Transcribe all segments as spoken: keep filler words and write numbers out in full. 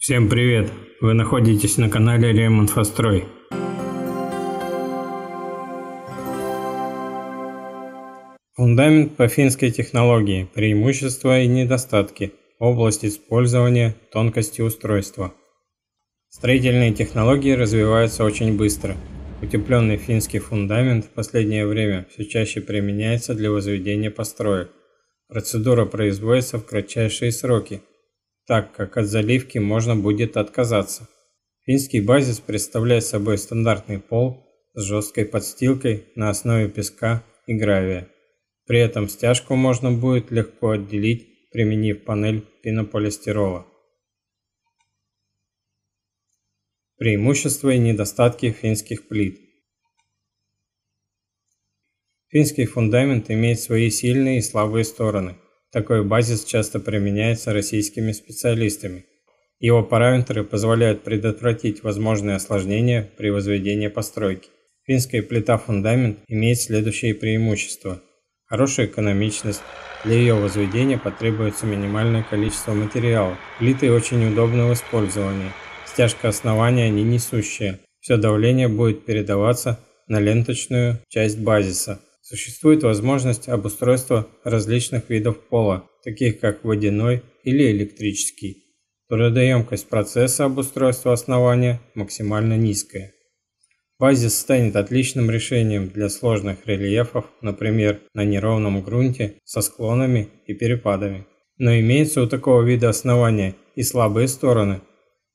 Всем привет! Вы находитесь на канале РемИнфоСтрой. Фундамент по финской технологии. Преимущества и недостатки. Область использования. Тонкости устройства. Строительные технологии развиваются очень быстро. Утепленный финский фундамент в последнее время все чаще применяется для возведения построек. Процедура производится в кратчайшие сроки, так как от заливки можно будет отказаться. Финский базис представляет собой стандартный пол с жесткой подстилкой на основе песка и гравия. При этом стяжку можно будет легко отделить, применив панель пенополистирола. Преимущества и недостатки финских плит. Финский фундамент имеет свои сильные и слабые стороны. Такой базис часто применяется российскими специалистами. Его параметры позволяют предотвратить возможные осложнения при возведении постройки. Финская плита-фундамент имеет следующие преимущества. Хорошая экономичность. Для ее возведения потребуется минимальное количество материала. Плиты очень удобны в использовании. Стяжка основания не несущая. Все давление будет передаваться на ленточную часть базиса. Существует возможность обустройства различных видов пола, таких как водяной или электрический. Трудоемкость процесса обустройства основания максимально низкая. Базис станет отличным решением для сложных рельефов, например, на неровном грунте со склонами и перепадами. Но имеется у такого вида основания и слабые стороны.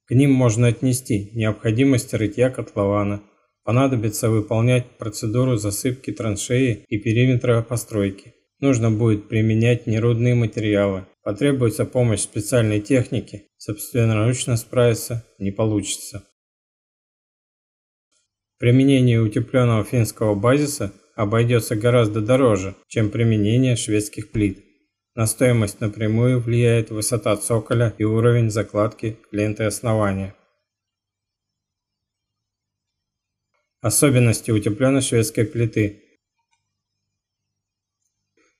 К ним можно отнести необходимость рытья котлована, понадобится выполнять процедуру засыпки траншеи и периметра постройки. Нужно будет применять нерудные материалы, потребуется помощь специальной техники, собственноручно справиться не получится. Применение утепленного финского базиса обойдется гораздо дороже, чем применение шведских плит. На стоимость напрямую влияет высота цоколя и уровень закладки ленты основания. Особенности утепленной шведской плиты.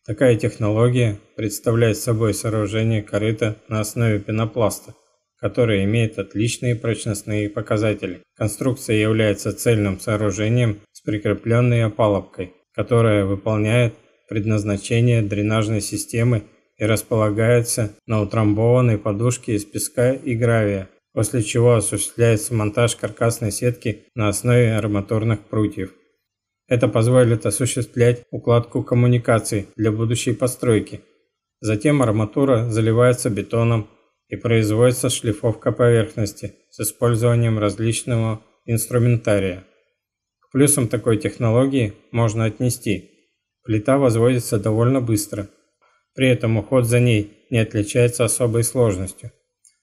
Такая технология представляет собой сооружение корыта на основе пенопласта, которое имеет отличные прочностные показатели. Конструкция является цельным сооружением с прикрепленной опалубкой, которая выполняет предназначение дренажной системы и располагается на утрамбованной подушке из песка и гравия, после чего осуществляется монтаж каркасной сетки на основе арматурных прутьев. Это позволит осуществлять укладку коммуникаций для будущей постройки. Затем арматура заливается бетоном и производится шлифовка поверхности с использованием различного инструментария. К плюсам такой технологии можно отнести: плита возводится довольно быстро, при этом уход за ней не отличается особой сложностью.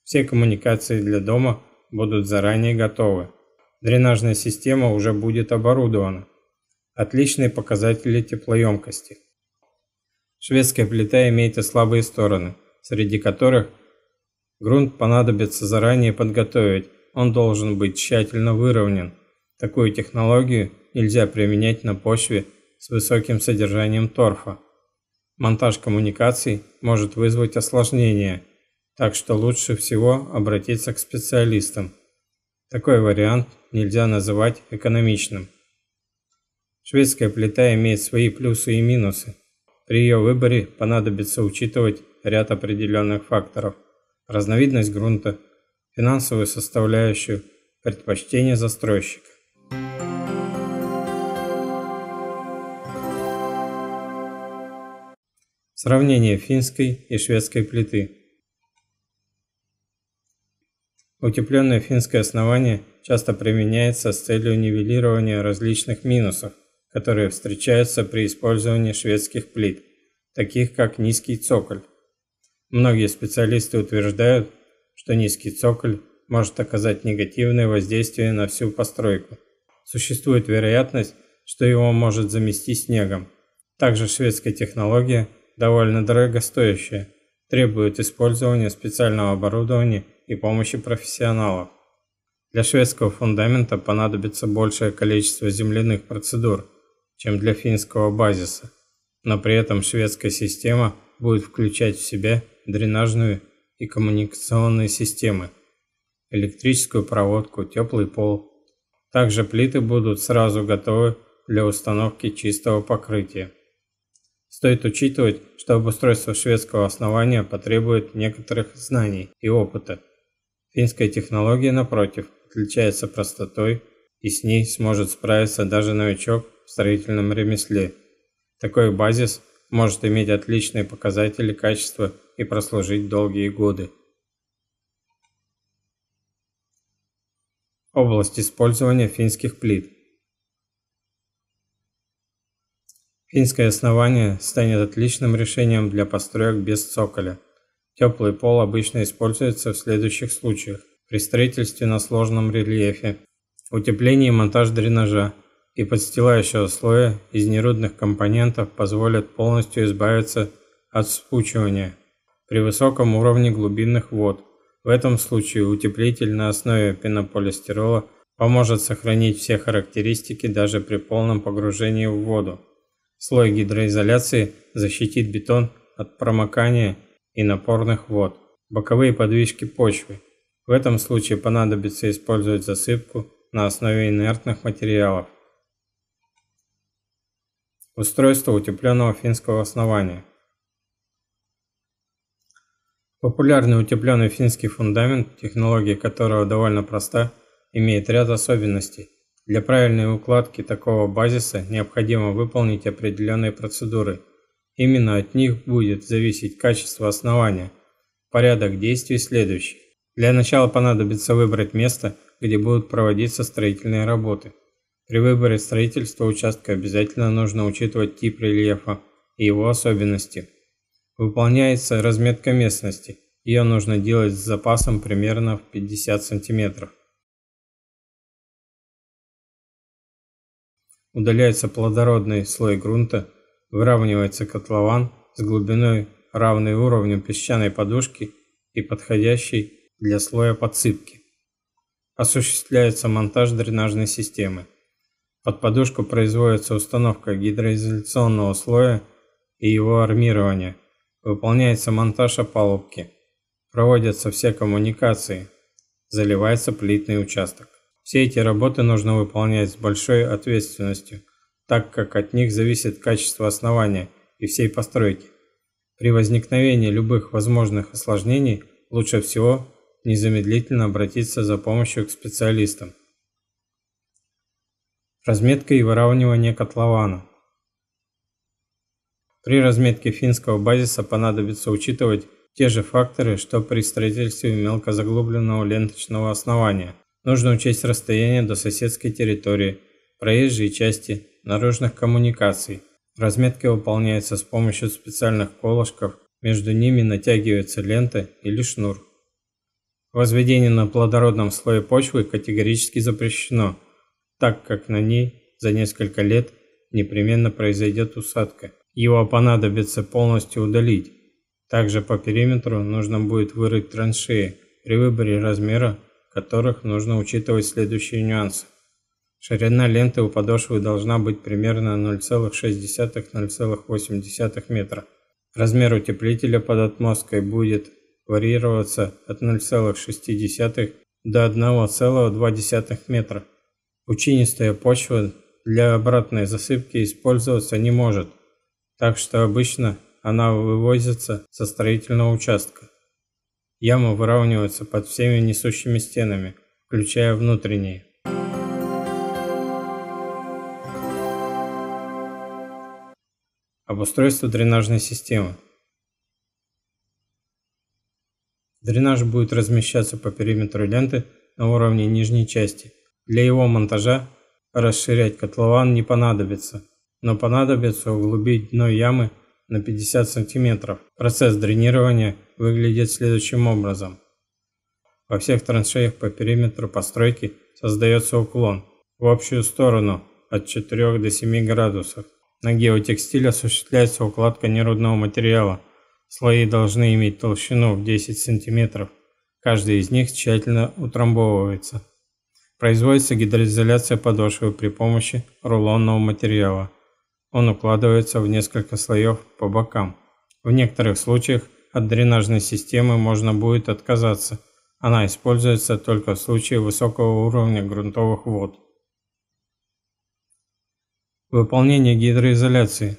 Все коммуникации для дома будут заранее готовы. Дренажная система уже будет оборудована. Отличные показатели теплоемкости. Шведская плита имеет и слабые стороны, среди которых грунт понадобится заранее подготовить, он должен быть тщательно выровнен. Такую технологию нельзя применять на почве с высоким содержанием торфа. Монтаж коммуникаций может вызвать осложнения, так что лучше всего обратиться к специалистам. Такой вариант нельзя называть экономичным. Шведская плита имеет свои плюсы и минусы. При ее выборе понадобится учитывать ряд определенных факторов: разновидность грунта, финансовую составляющую, предпочтение застройщика. Сравнение финской и шведской плиты. Утепленное финское основание часто применяется с целью нивелирования различных минусов, которые встречаются при использовании шведских плит, таких как низкий цоколь. Многие специалисты утверждают, что низкий цоколь может оказать негативное воздействие на всю постройку. Существует вероятность, что его может замести снегом. Также шведская технология довольно дорогостоящая, требует использования специального оборудования и помощи профессионалов. Для шведского фундамента понадобится большее количество земляных процедур, чем для финского базиса, но при этом шведская система будет включать в себя дренажную и коммуникационные системы. электрическую проводку, теплый пол. Также плиты будут сразу готовы для установки чистого покрытия. Стоит учитывать, что обустройство шведского основания потребует некоторых знаний и опыта. Финская технология, напротив, отличается простотой, и с ней сможет справиться даже новичок в строительном ремесле. Такой базис может иметь отличные показатели качества и прослужить долгие годы. Область использования финских плит. Финское основание станет отличным решением для построек без цоколя. Теплый пол обычно используется в следующих случаях: при строительстве на сложном рельефе, утепление и монтаж дренажа и подстилающего слоя из нерудных компонентов позволят полностью избавиться от вспучивания при высоком уровне глубинных вод. В этом случае утеплитель на основе пенополистирола поможет сохранить все характеристики даже при полном погружении в воду. Слой гидроизоляции защитит бетон от промокания и напорных вод. Боковые подвижки почвы. В этом случае понадобится использовать засыпку на основе инертных материалов. Устройство утепленного финского основания. Популярный утепленный финский фундамент, технология которого довольно проста, имеет ряд особенностей. Для правильной укладки такого базиса необходимо выполнить определенные процедуры. Именно от них будет зависеть качество основания. Порядок действий следующий. Для начала понадобится выбрать место, где будут проводиться строительные работы. При выборе строительства участка обязательно нужно учитывать тип рельефа и его особенности. Выполняется разметка местности. Ее нужно делать с запасом примерно в пятьдесят сантиметров. Удаляется плодородный слой грунта, выравнивается котлован с глубиной, равной уровню песчаной подушки и подходящей для слоя подсыпки. Осуществляется монтаж дренажной системы. Под подушку производится установка гидроизоляционного слоя и его армирование. Выполняется монтаж опалубки. Проводятся все коммуникации. Заливается плитный участок. Все эти работы нужно выполнять с большой ответственностью, так как от них зависит качество основания и всей постройки. При возникновении любых возможных осложнений лучше всего незамедлительно обратиться за помощью к специалистам. Разметка и выравнивание котлована. При разметке финского базиса понадобится учитывать те же факторы, что при строительстве мелкозаглубленного ленточного основания. Нужно учесть расстояние до соседской территории, проезжей части, наружных коммуникаций. Разметка выполняется с помощью специальных колышков, между ними натягивается лента или шнур. Возведение на плодородном слое почвы категорически запрещено, так как на ней за несколько лет непременно произойдет усадка. Его понадобится полностью удалить. Также по периметру нужно будет вырыть траншеи, при выборе размера которых нужно учитывать следующие нюансы. Ширина ленты у подошвы должна быть примерно ноль целых шесть - ноль целых восемь метра. Размер утеплителя под отмосткой будет варьироваться от ноль целых шесть до одного целого двух десятых метра. Пучинистая почва для обратной засыпки использоваться не может, так что обычно она вывозится со строительного участка. Ямы выравниваются под всеми несущими стенами, включая внутренние. Обустройство дренажной системы. Дренаж будет размещаться по периметру ленты на уровне нижней части. Для его монтажа расширять котлован не понадобится, но понадобится углубить дно ямы на пятьдесят сантиметров. Процесс дренирования выглядит следующим образом. Во всех траншеях по периметру постройки создается уклон в общую сторону от четырёх до семи градусов. На геотекстиль осуществляется укладка нерудного материала. Слои должны иметь толщину в десять сантиметров. Каждый из них тщательно утрамбовывается. Производится гидроизоляция подошвы при помощи рулонного материала. Он укладывается в несколько слоев по бокам. В некоторых случаях от дренажной системы можно будет отказаться, Она используется только в случае высокого уровня грунтовых вод. Выполнение гидроизоляции.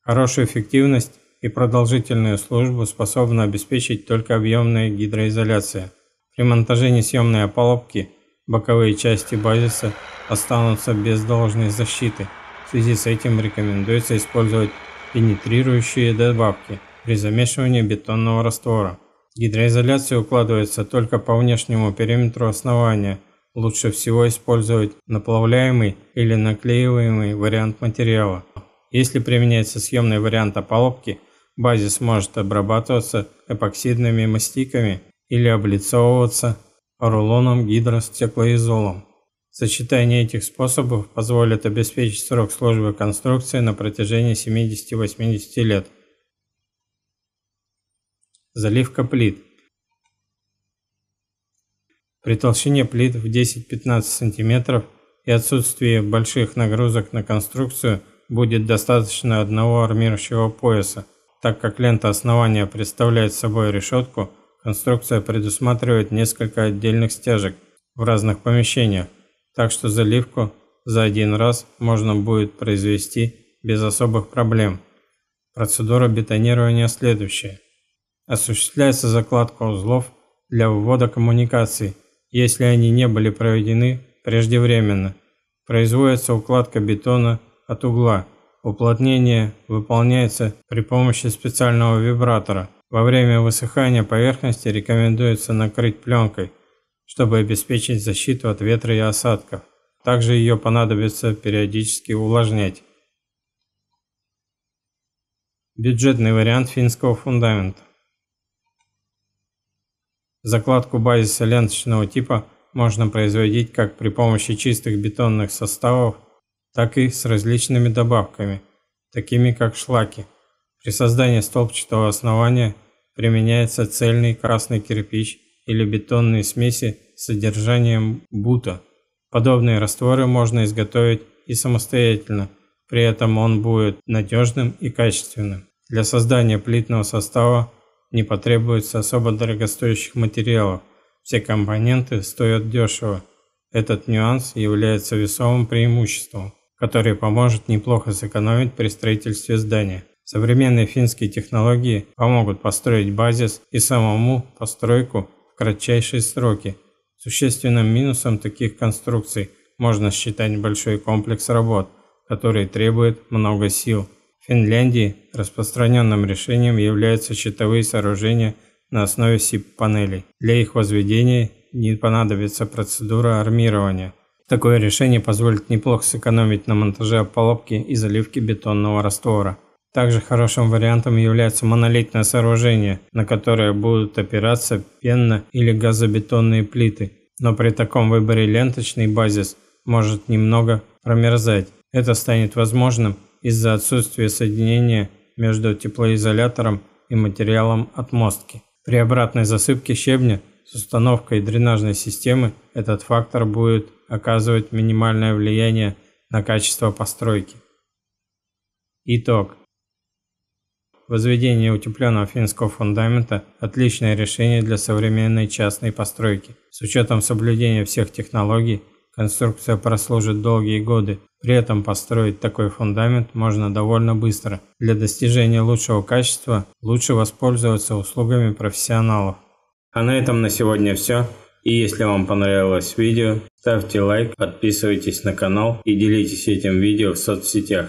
Хорошую эффективность и продолжительную службу способна обеспечить только объемная гидроизоляция. При монтаже несъемной опалубки боковые части базиса останутся без должной защиты. В связи с этим рекомендуется использовать пенетрирующие добавки при замешивании бетонного раствора. Гидроизоляция укладывается только по внешнему периметру основания. Лучше всего использовать наплавляемый или наклеиваемый вариант материала. Если применяется съемный вариант опалубки, базис может обрабатываться эпоксидными мастиками или облицовываться рулоном гидростеклоизолом. Сочетание этих способов позволит обеспечить срок службы конструкции на протяжении семидесяти-восьмидесяти лет. Заливка плит. При толщине плит в десять-пятнадцать сантиметров и отсутствии больших нагрузок на конструкцию будет достаточно одного армирующего пояса. Так как лента основания представляет собой решетку, конструкция предусматривает несколько отдельных стяжек в разных помещениях, так что заливку за один раз можно будет произвести без особых проблем. Процедура бетонирования следующая. Осуществляется закладка узлов для ввода коммуникаций, если они не были проведены преждевременно. Производится укладка бетона от угла. Уплотнение выполняется при помощи специального вибратора. Во время высыхания поверхности рекомендуется накрыть пленкой, чтобы обеспечить защиту от ветра и осадков. Также ее понадобится периодически увлажнять. Бюджетный вариант финского фундамента. Закладку базиса ленточного типа можно производить как при помощи чистых бетонных составов, так и с различными добавками, такими как шлаки. При создании столбчатого основания применяется цельный красный кирпич или бетонные смеси с содержанием бута. Подобные растворы можно изготовить и самостоятельно, при этом он будет надежным и качественным. Для создания плитного состава не потребуется особо дорогостоящих материалов, все компоненты стоят дешево. Этот нюанс является весомым преимуществом, которое поможет неплохо сэкономить при строительстве здания. Современные финские технологии помогут построить базис и самому постройку в кратчайшие сроки. Существенным минусом таких конструкций можно считать большой комплекс работ, который требует много сил. В Финляндии распространенным решением являются щитовые сооружения на основе СИП-панелей. Для их возведения не понадобится процедура армирования. Такое решение позволит неплохо сэкономить на монтаже опалубки и заливки бетонного раствора. Также хорошим вариантом является монолитное сооружение, на которое будут опираться пенно- или газобетонные плиты. Но при таком выборе ленточный базис может немного промерзать. Это станет возможным из-за отсутствия соединения между теплоизолятором и материалом отмостки. При обратной засыпке щебня с установкой дренажной системы этот фактор будет оказывать минимальное влияние на качество постройки. Итог. Возведение утепленного финского фундамента – отличное решение для современной частной постройки. С учетом соблюдения всех технологий, конструкция прослужит долгие годы, при этом построить такой фундамент можно довольно быстро. Для достижения лучшего качества лучше воспользоваться услугами профессионалов. А на этом на сегодня все. И если вам понравилось видео, ставьте лайк, подписывайтесь на канал и делитесь этим видео в соцсетях.